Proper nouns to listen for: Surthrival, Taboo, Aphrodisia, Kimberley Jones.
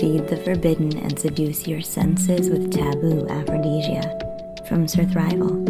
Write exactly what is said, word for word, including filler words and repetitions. Feed the forbidden and seduce your senses with Taboo, Aphrodisia, from Surthrival.